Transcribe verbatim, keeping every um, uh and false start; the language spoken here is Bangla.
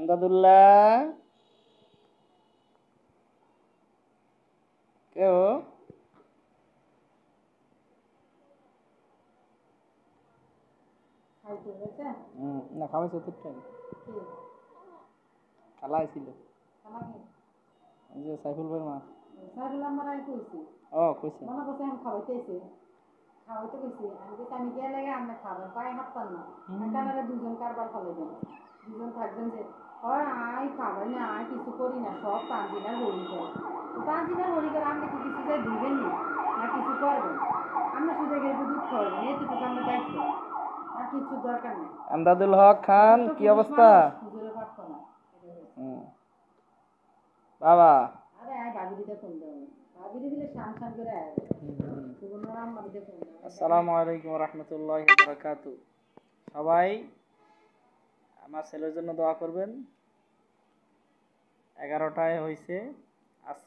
আমদাদুল্লাহ কেউ না খাওয়াইছে তো খালা ছিল যে সাইফুল ভাই মা সাইফুল আমার আই কইছে ও কইছে মনে করতে আমি খাওয়াইতেছি খাওয়াইতে কইছি আমি যে আমি গিয়ে লাগে আমরা খাবার পায় হাত পান না কানারে দুজন কারবার ফলে দেন দুজন থাকবেন যে আর আই খাবার না আই কিছু করি না সব পাঁচদিনের হরি করে পাঁচদিনের হরি করে আমরা কিছু চাই দিবেন না না কিছু করবেন আমরা শুধু গিয়ে দুধ খাওয়াবো এতটুকু আমরা দায়িত্ব আর কিছু দরকার নেই আমদাদুল হক খান কি অবস্থা হুজুরে পাঠ করা হুম বাবা আরে আই বাবিরিতে ফোন দাও বাবিরি দিলে শামশান করে আয় সুবর্ণরাম বাবিরিতে ফোন দাও আসসালামু আলাইকুম ওয়া রাহমাতুল্লাহি ওয়া বারাকাতু সবাই আমার ছেলের জন্য দোয়া করবেন এগারোটায় হইছে আজকে।